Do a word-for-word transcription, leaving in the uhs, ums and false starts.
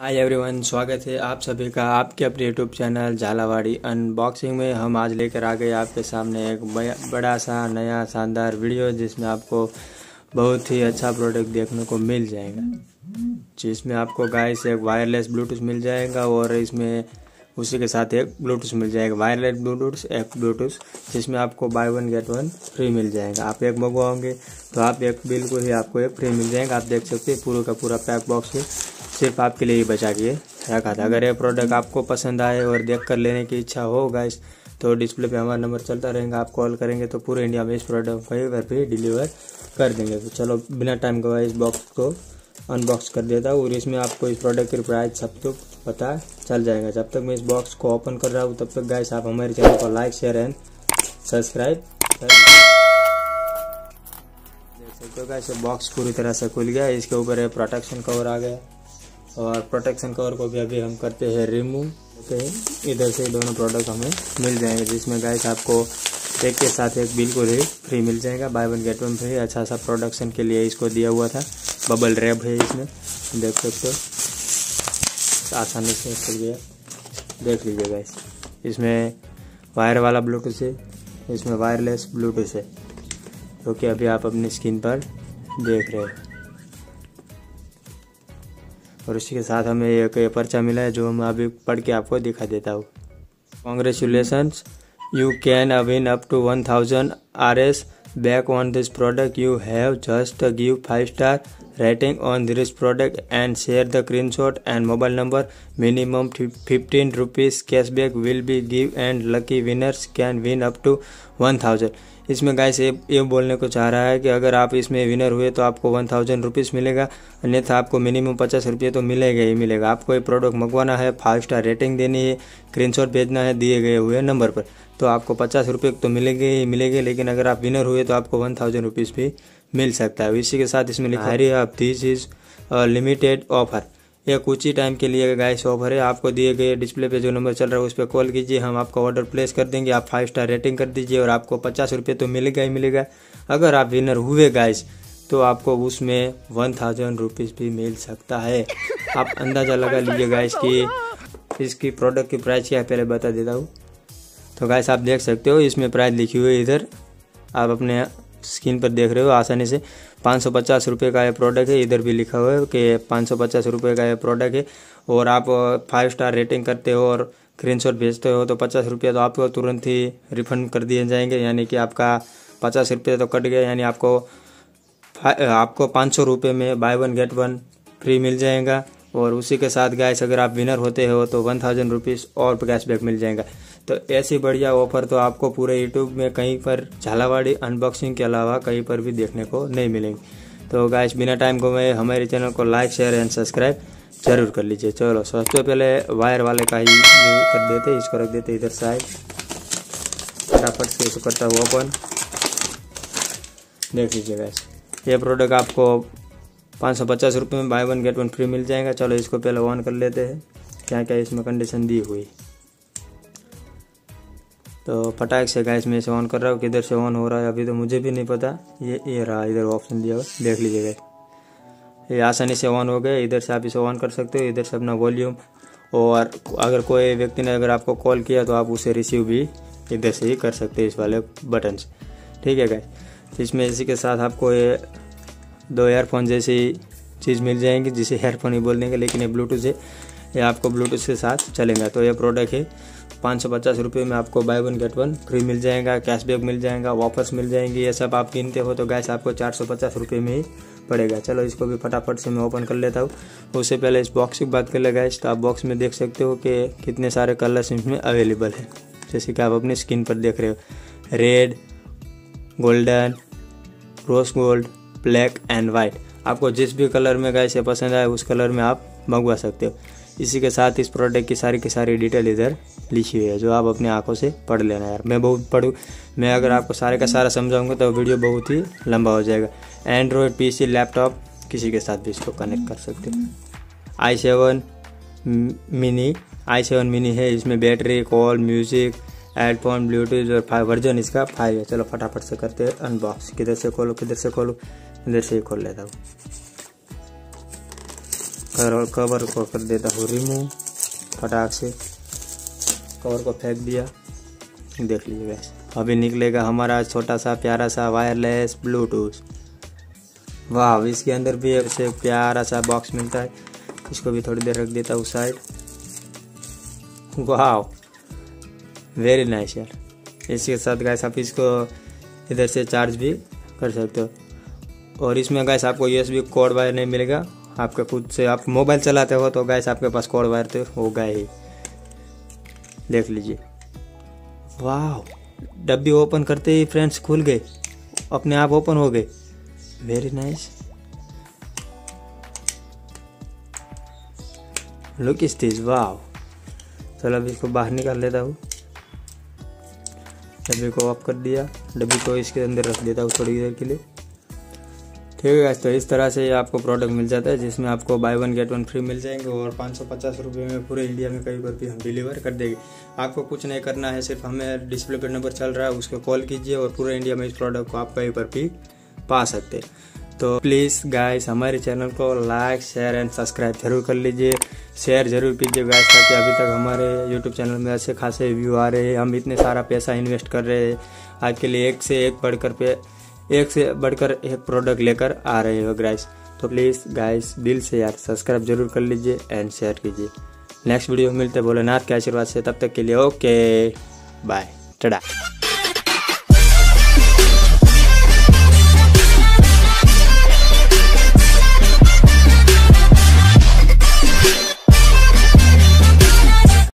Hi everyone, स्वागत है आप सभी का आपके अपने यूट्यूब चैनल झालावाड़ी अनबॉक्सिंग में। हम आज लेकर आ गए आपके सामने एक बड़ा सा नया शानदार वीडियो, जिसमें आपको बहुत ही अच्छा प्रोडक्ट देखने को मिल जाएगा, जिसमें आपको गाइस एक वायरलेस ब्लूटूथ मिल जाएगा और इसमें उसी के साथ एक ब्लूटूथ मिल जाएगा, वायरलेस ब्लूटूथ एक ब्लूटूथ, जिसमें आपको buy one get one free मिल जाएगा। आप एक मंगवाओगे तो आप एक बिल्कुल ही आपको एक फ्री मिल जाएगा। आप देख सकते हैं पूरा का पूरा पैक बॉक्स है, सिर्फ आपके लिए ही बचा के रखा था। अगर ये प्रोडक्ट आपको पसंद आए और देख कर लेने की इच्छा हो गाइस, तो डिस्प्ले पे हमारा नंबर चलता रहेगा, आप कॉल करेंगे तो पूरे इंडिया में इस प्रोडक्ट कहीं पर भी डिलीवर कर देंगे। तो चलो बिना टाइम गवाए इस बॉक्स को अनबॉक्स कर देता हूँ और इसमें आपको इस प्रोडक्ट की प्राइस सब तक पता चल जाएगा। जब तक मैं इस बॉक्स को ओपन कर रहा हूँ तब तक गाइस आप हमारे चैनल को लाइक शेयर एंड सब्सक्राइब कर। देख सकते हो गाइस बॉक्स पूरी तरह से खुल गया, इसके ऊपर प्रोटेक्शन कवर आ गया और प्रोटेक्शन कवर को भी अभी हम करते हैं रिमूव। इधर से दोनों प्रोडक्ट हमें मिल जाएंगे, जिसमें गाइस आपको एक के साथ एक बिल्कुल ही फ्री मिल जाएगा, buy one get one free. अच्छा सा प्रोडक्शन के लिए इसको दिया हुआ था, बबल रैप है इसमें, देख सकते हो आसानी से खुल गया। देख लीजिए गाइस, इसमें वायर वाला ब्लूटूथ है, इसमें वायरलेस ब्लूटूथ है, जो कि अभी आप अपनी स्क्रीन पर देख रहे हो। और उसी के साथ हमें एक पर्चा मिला है, जो मैं अभी पढ़ के आपको दिखा देता हूँ। Congratulations, you can win up to one thousand R S back on this product. You have just give five star rating on this product and share the screen shot and mobile number. Minimum fifteen rupees cashback will be give and lucky winners can win up to one thousand. इसमें guys ये ये बोलने को चाह रहा है कि अगर आप इसमें विनर हुए तो आपको वन थाउजेंड रुपीज़ मिलेगा, अन्यथा आपको मिनिमम पचास रुपये तो मिलेगा ही मिलेगा। आपको ये प्रोडक्ट मंगवाना है, फाइव स्टार रेटिंग देनी है, स्क्रीनशॉट भेजना है दिए गए हुए नंबर पर, तो आपको पचास रुपये तो मिलेंगे ही मिलेंगे। लेकिन अगर आप विनर हुए तो आपको वन थाउजेंड रुपीज़ भी मिल सकता है। इसी के साथ इसमें लिखा है आप दिस इज लिमिटेड ऑफर। यह कुछ ही टाइम के लिए गाइस ऑफर है। आपको दिए गए डिस्प्ले पे जो नंबर चल रहा है उस पर कॉल कीजिए, हम आपका ऑर्डर प्लेस कर देंगे। आप फाइव स्टार रेटिंग कर दीजिए और आपको पचास रुपये तो मिलेगा ही मिलेगा। अगर आप विनर हुए गाइस तो आपको उसमें वन थाउजेंड रुपीज़ भी मिल सकता है। आप अंदाज़ा लगा लीजिए गाइस कि इसकी प्रोडक्ट की प्राइस क्या है, पहले बता देता हूँ। तो गाइस आप देख सकते हो इसमें प्राइस लिखी हुई है, इधर आप अपने स्क्रीन पर देख रहे हो आसानी से। पाँच सौ पचास रुपये का ये प्रोडक्ट है, इधर भी लिखा हुआ है कि पाँच सौ पचास रुपये का ये प्रोडक्ट है। और आप फाइव स्टार रेटिंग करते हो और स्क्रीनशॉट भेजते हो तो पचास रुपये तो आपको तुरंत ही रिफंड कर दिए जाएंगे, यानी कि आपका पचास रुपये तो कट गया, यानी आपको आपको पाँच सौ रुपये में buy one get one free मिल जाएगा। और उसी के साथ गाइस अगर आप विनर होते हो तो वन थाउजेंड रुपीज़ और कैशबैक मिल जाएगा। तो ऐसी बढ़िया ऑफर तो आपको पूरे यूट्यूब में कहीं पर झालावाड़ी अनबॉक्सिंग के अलावा कहीं पर भी देखने को नहीं मिलेंगे। तो गाइस बिना टाइम गवाए हमारे चैनल को लाइक शेयर एंड सब्सक्राइब जरूर कर लीजिए। चलो सबसे पहले वायर वाले का ही कर देते, इसको रख देते इधर साइड, फटाफट से इसको करता हुआ ओपन। देख लीजिए गाइस ये प्रोडक्ट आपको पाँच सौ पचास रुपये में buy one get one free मिल जाएगा। चलो इसको पहले ऑन कर लेते हैं, क्या क्या इसमें कंडीशन दी हुई। तो फटाक से गाइस मैं इसे ऑन कर रहा हूँ, किधर से ऑन हो रहा है अभी तो मुझे भी नहीं पता। ये ये रहा, इधर ऑप्शन दिया हुआ, देख लीजिए गाइस ये आसानी से ऑन हो गया। इधर से आप इसे ऑन कर सकते हो, इधर से अपना वॉल्यूम, और अगर कोई व्यक्ति ने अगर आपको कॉल किया तो आप उसे रिसीव भी इधर से ही कर सकते हो इस वाले बटन से। ठीक है गाइस, इसमें इसी के साथ आपको ये दो एयरफोन जैसी चीज़ मिल जाएंगी, जिसे हेयरफोन ही बोल देंगे, लेकिन ये ब्लूटूथ है, ये आपको ब्लूटूथ के साथ चलेगा। तो ये प्रोडक्ट है, पाँच सौ पचास रुपये में आपको buy one get one free मिल जाएगा, कैशबैक मिल जाएगा, ऑफर्स मिल जाएंगी। ये सब आप गिनते हो तो गैस आपको चार सौ पचास रुपये में ही पड़ेगा। चलो इसको भी फटाफट से मैं ओपन कर लेता हूँ। उससे पहले इस बॉक्स की बात कर ले गैस, तो आप बॉक्स में देख सकते हो कि कितने सारे कलर्स इसमें अवेलेबल है, जैसे कि आप अपनी स्क्रीन पर देख रहे हो, red, golden, rose gold, black and white. आपको जिस भी कलर में गाइस ये पसंद आए उस कलर में आप मंगवा सकते हो। इसी के साथ इस प्रोडक्ट की सारी की सारी डिटेल इधर लिखी हुई है, जो आप अपनी आंखों से पढ़ लेना यार। मैं बहुत पढ़ूँ, मैं अगर आपको सारे का सारा समझाऊंगा तो वीडियो बहुत ही लंबा हो जाएगा। एंड्रॉयड, पीसी, लैपटॉप किसी के साथ भी इसको कनेक्ट कर सकते हो। I seven mini I seven mini है, इसमें battery, call, music, headphone, Bluetooth और फाइव वर्जन इसका फाइव है। चलो फटाफट से करते हैं अनबॉक्स। किधर से खोलो किधर से खोलो इधर से ही खोल लेता हूँ। और कवर को कर देता हूँ रिमूव फटाक से। कवर को फेंक दिया, देख लीजिए गाइस। अभी निकलेगा हमारा छोटा सा प्यारा सा वायरलेस ब्लूटूथ। वाह, इसके अंदर भी एक से प्यारा सा बॉक्स मिलता है। इसको भी थोड़ी देर रख देता हूँ साइड। वाह, वेरी नाइस यार। इसके साथ गाइस आप इसको इधर से चार्ज भी कर सकते हो। और इसमें गाइस आपको यूएसबी कोड वायर नहीं मिलेगा, आपके खुद से आप मोबाइल चलाते हो तो गाइस आपके पास कोड वायर तो होगा ही। देख लीजिए, वाह, डब्बी ओपन करते ही फ्रेंड्स खुल गए, अपने आप ओपन हो गए। Very nice, look is this, वाह। चलो अभी इसको बाहर निकाल लेता हूँ। डब्बी को ऑफ कर दिया, डब्बी को इसके अंदर रख देता हूँ थोड़ी देर के लिए। ठीक है गाइस, तो इस तरह से आपको प्रोडक्ट मिल जाता है जिसमें आपको buy one get one free मिल जाएंगे और पाँच सौ पचास रुपये में पूरे इंडिया में कहीं पर भी हम डिलीवर कर देंगे। आपको कुछ नहीं करना है, सिर्फ हमें डिस्प्ले पर नंबर चल रहा है उसको कॉल कीजिए और पूरे इंडिया में इस प्रोडक्ट को आप कहीं पर भी पा सकते हैं। तो प्लीज़ गाइस हमारे चैनल को लाइक शेयर एंड सब्सक्राइब जरूर कर लीजिए, शेयर जरूर कीजिए गाइस, ताकि अभी तक हमारे यूट्यूब चैनल में अच्छे खासे व्यू आ रहे हैं। हम इतने सारा पैसा इन्वेस्ट कर रहे हैं, आज के लिए एक से एक बढ़कर पे एक से बढ़कर एक प्रोडक्ट लेकर आ रहे हो गाइस। तो प्लीज़ गाइस दिल से यार सब्सक्राइब जरूर कर लीजिए एंड शेयर कीजिए। नेक्स्ट वीडियो मिलते हैं भोलेनाथ के आशीर्वाद से, तब तक के लिए ओके बाय, टाटा।